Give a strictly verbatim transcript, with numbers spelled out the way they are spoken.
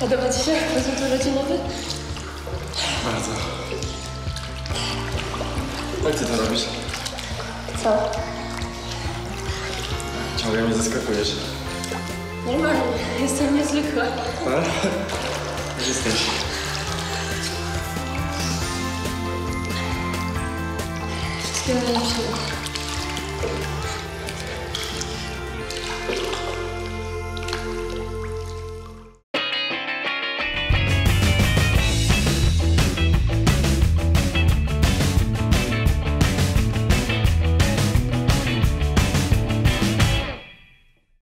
Podoba ci się rozwód rodzinowy? Bardzo. Jak ty to robisz? Co? Ciągle mnie zaskakujesz. Normalnie, jestem niezwykła. A? Już jesteś. Wszystkiego najlepszego.